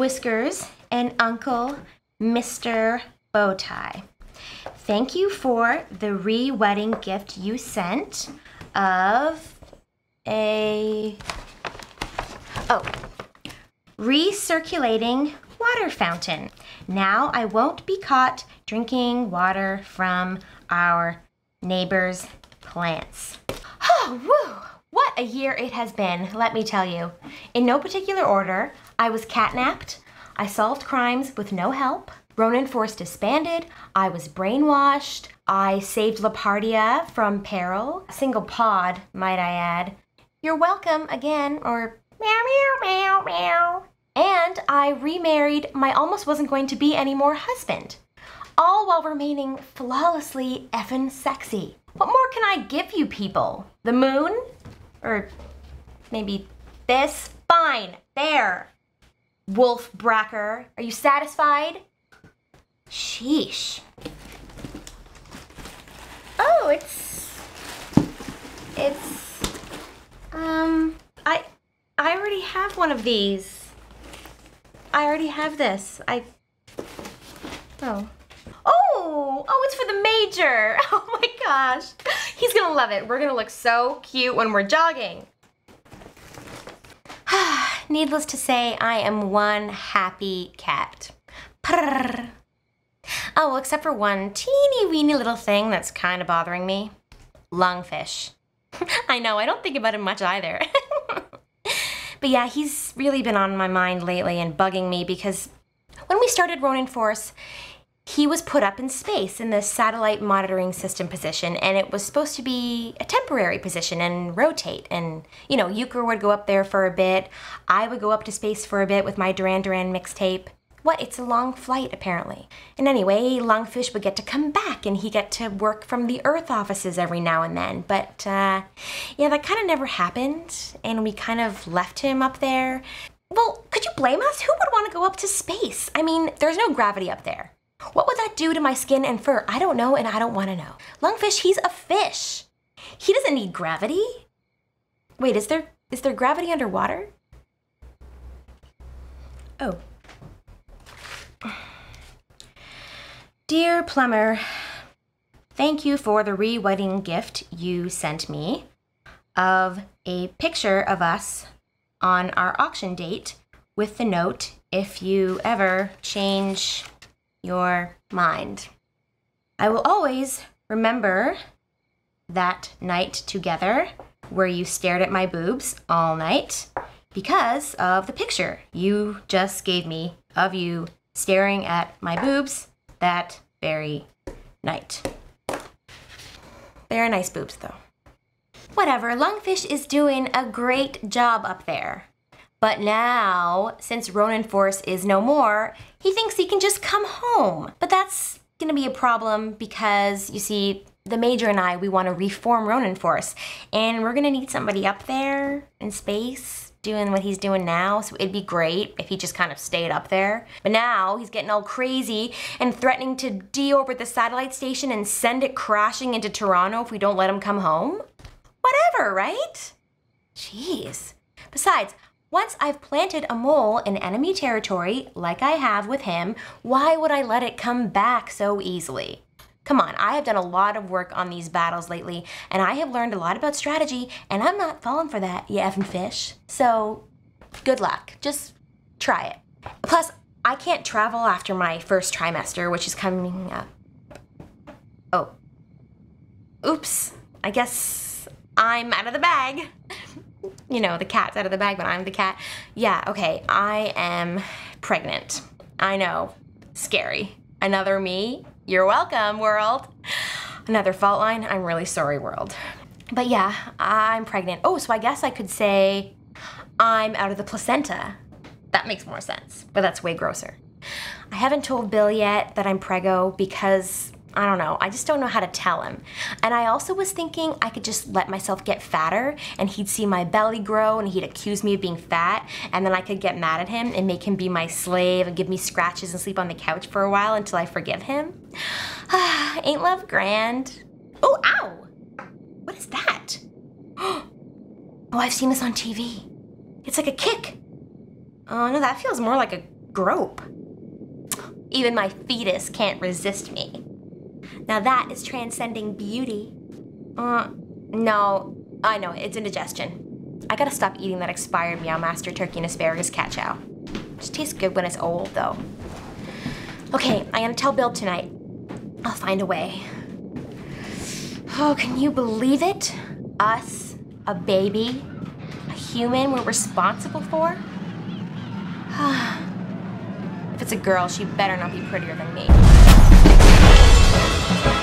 Whiskers, and Uncle Mr. Bowtie. Thank you for the re-wedding gift you sent of a recirculating water fountain. Now I won't be caught drinking water from our neighbor's plants. Oh, woo! What a year it has been, let me tell you. In no particular order, I was catnapped, I solved crimes with no help, Ronin Force disbanded, I was brainwashed, I saved Leopardia from peril, a single pod, might I add. You're welcome again, or meow, meow, meow, meow. And I remarried my almost wasn't going to be any more husband, all while remaining flawlessly effin' sexy. What more can I give you people? The moon? Or maybe this? Fine, there. Wolf Bracker, are you satisfied? Sheesh. Oh, I already have one of these. I already have this. Oh, it's for the major. Oh my gosh. He's gonna love it. We're gonna look so cute when we're jogging. Needless to say, I am one happy cat. Prrr. Oh, well, except for one teeny weeny little thing that's kind of bothering me. Lungfish. I know, I don't think about him much either. But yeah, he's really been on my mind lately and bugging me because when we started Ronin Force, he was put up in space in the satellite monitoring system position, and it was supposed to be a temporary position and rotate. And, you know, Euchre would go up there for a bit. I would go up to space for a bit with my Duran Duran mixtape. What? It's a long flight, apparently. And anyway, Lungfish would get to come back, and he got to work from the Earth offices every now and then. But, yeah, that kind of never happened, and we kind of left him up there. Well, could you blame us? Who would want to go up to space? I mean, there's no gravity up there. What would that do to my skin and fur? I don't know, and I don't want to know. Lungfish, he's a fish. He doesn't need gravity. Wait, is there gravity underwater? Oh. Dear Plumber, thank you for the re-wedding gift you sent me of a picture of us on our auction date with the note, if you ever change your mind. I will always remember that night together where you stared at my boobs all night because of the picture you just gave me of you staring at my boobs that very night. They are nice boobs though. Whatever, Lungfish is doing a great job up there. But now, since Ronin Force is no more, he thinks he can just come home. But that's gonna be a problem because, you see, the Major and I, we wanna reform Ronin Force. And we're gonna need somebody up there in space doing what he's doing now. So it'd be great if he just kind of stayed up there. But now he's getting all crazy and threatening to deorbit the satellite station and send it crashing into Toronto if we don't let him come home. Whatever, right? Jeez. Besides, once I've planted a mole in enemy territory, like I have with him, why would I let it come back so easily? Come on, I have done a lot of work on these battles lately, and I have learned a lot about strategy, and I'm not falling for that, you effing fish. So, good luck. Just try it. Plus, I can't travel after my first trimester, which is coming up. Oh. Oops. I guess I'm out of the bag. You know, the cat's out of the bag, but I'm the cat. Yeah, okay, I am pregnant. I know, scary. Another me? You're welcome, world. Another fault line? I'm really sorry, world. But yeah, I'm pregnant. Oh, so I guess I could say I'm out of the placenta. That makes more sense, but that's way grosser. I haven't told Bill yet that I'm preggo because I don't know, I just don't know how to tell him. And I also was thinking I could just let myself get fatter and he'd see my belly grow and he'd accuse me of being fat and then I could get mad at him and make him be my slave and give me scratches and sleep on the couch for a while until I forgive him. Ain't love grand? Oh, ow! What is that? Oh, I've seen this on TV. It's like a kick. Oh no, that feels more like a grope. Even my fetus can't resist me. Now that is transcending beauty. No, I know, it's indigestion. I gotta stop eating that expired Meow Master turkey and asparagus cachow. Just tastes good when it's old, though. Okay, I'm gonna tell Bill tonight. I'll find a way. Oh, can you believe it? Us, a baby, a human we're responsible for? If it's a girl, she better not be prettier than me.